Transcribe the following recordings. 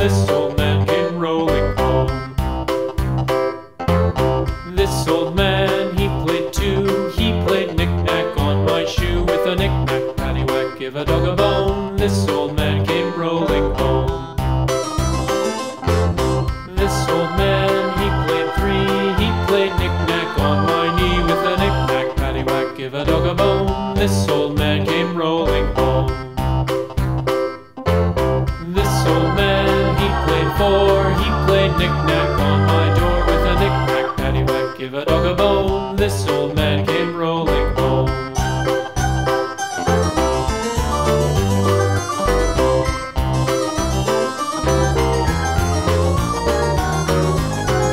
this old man came rolling home. This old man, he played two. He played knick-knack on my shoe with a knick-knack, paddywhack, give a dog a bone. This old man came rolling home. This old man, he played three. He played knick-knack on my knee with a knick-knack, paddywhack, give a dog a bone. This old man came rolling home. He played knick-knack on my door with a knick-knack, paddywhack, give a dog a bone. This old man came rolling home.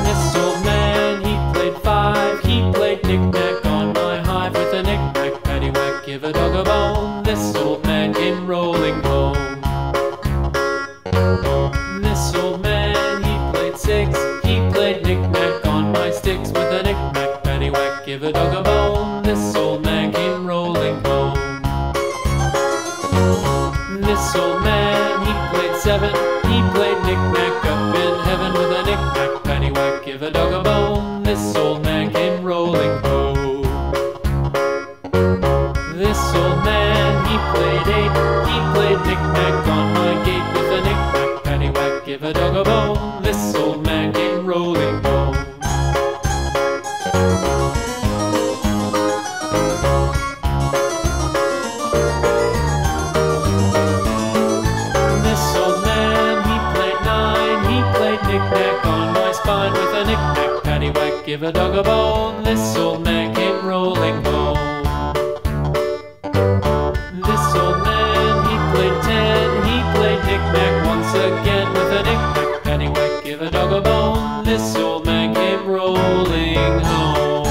This old man, he played five. He played knick-knack on my hive with a knick-knack, paddywhack, give a dog a bone. This old man came rolling home. This old man, he played six. He played knick-knack on my sticks with a knick-knack, paddywhack, give a dog a bone. This old man came rolling home. This old man, he played seven. He played knick-knack up in heaven with a knick-knack, paddywhack, give a dog a bone. This old man came rolling home. This old man, he played eight. He played knick-knack on my gate with a knick-knack, paddywhack, give a dog a bone. This old man came rolling home. This old man, he played nine. He played knick-knack on my spine with a knick-knack, paddywhack, give a dog a bone. This old man came rolling home. Again with a knick-knack, paddywhack, give a dog a bone. This old man came rolling home.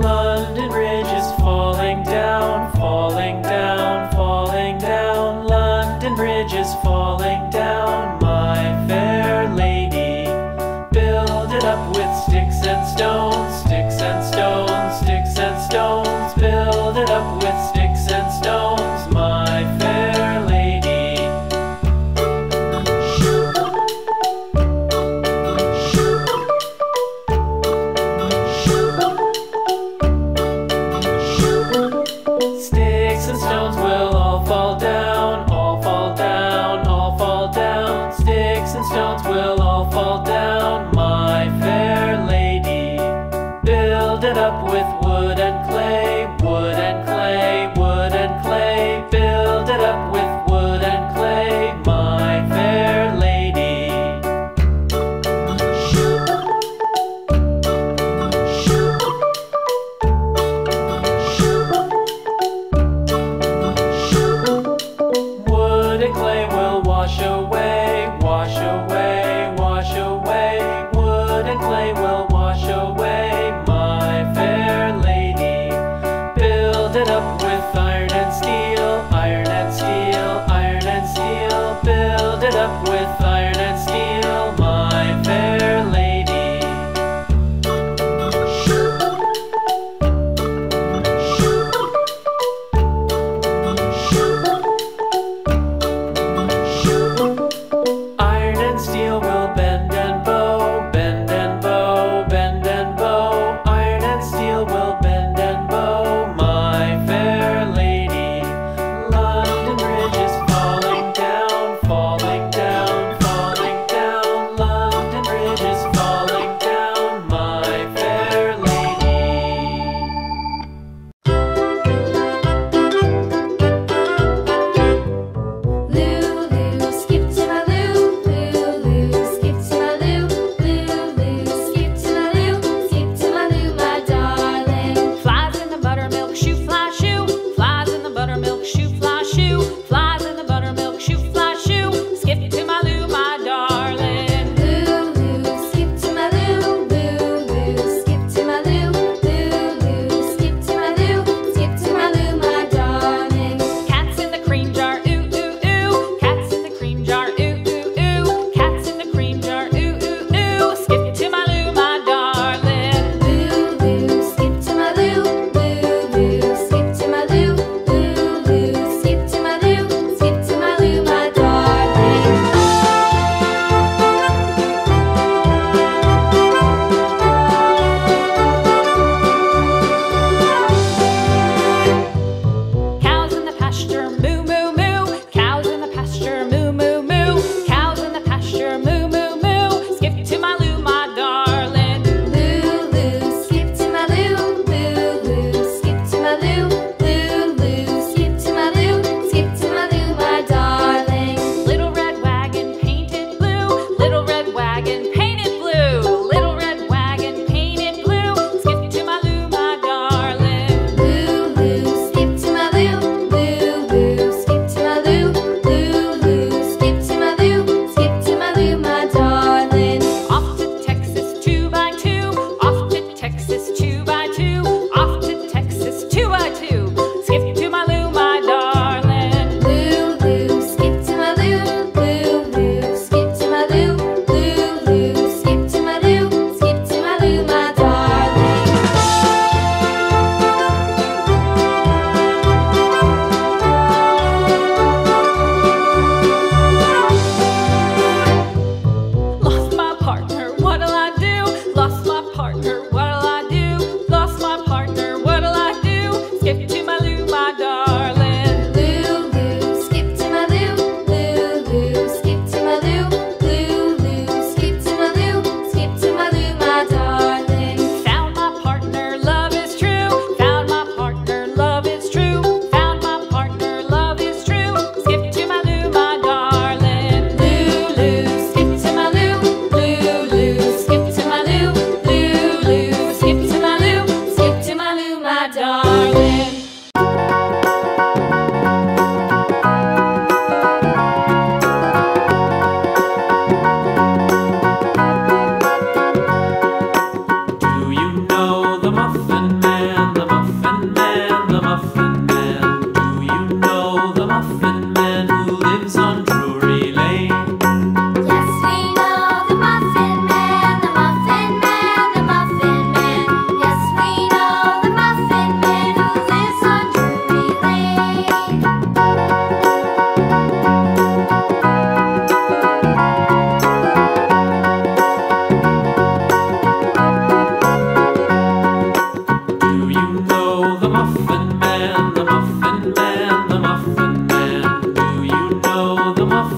London Bridge is falling down, falling down, falling down. London Bridge is falling down. Build it up with sticks and stones, my fair lady. Sticks and stones will all fall down, all fall down, all fall down. Sticks and stones will all fall down, my fair lady. Build it up with wood and clay, wood and clay, wood and clay. Build it up with wood and clay, my fair lady. Wood and clay will wash away, wash away, wash away. Wood and clay will wash away, my fair lady. Build it up with iron and steel, iron and steel, iron and steel. Build it up with iron and steel, my fair lady. Iron and steel will bend and bow, bend and bow, bend and bow. Iron and steel will bend and bow, my fair lady. London Bridge is falling down, falling down, falling down.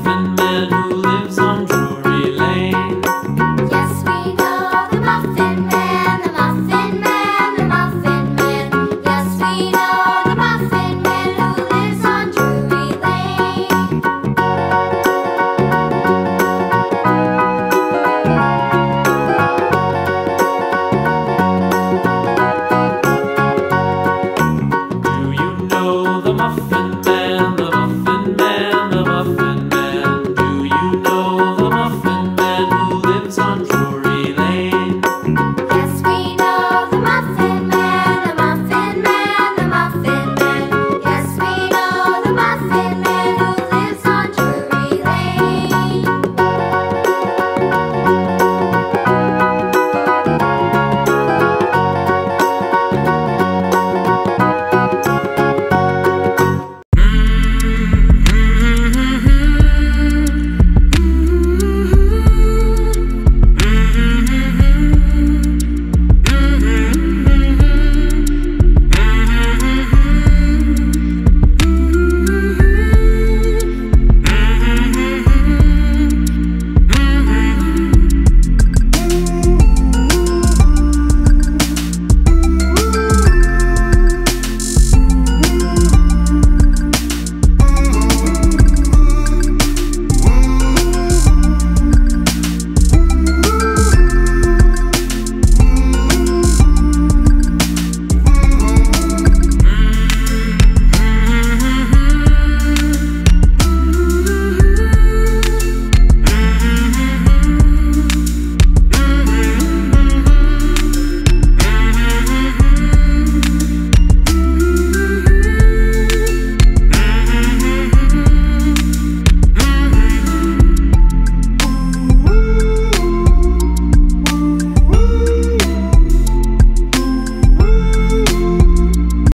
Even man who